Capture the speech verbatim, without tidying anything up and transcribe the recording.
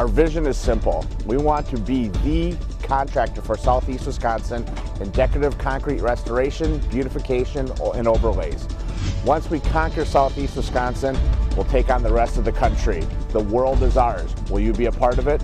Our vision is simple. We want to be the contractor for Southeast Wisconsin in decorative concrete restoration, beautification, and overlays. Once we conquer Southeast Wisconsin, we'll take on the rest of the country. The world is ours. Will you be a part of it?